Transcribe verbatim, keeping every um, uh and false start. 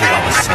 shit on the side.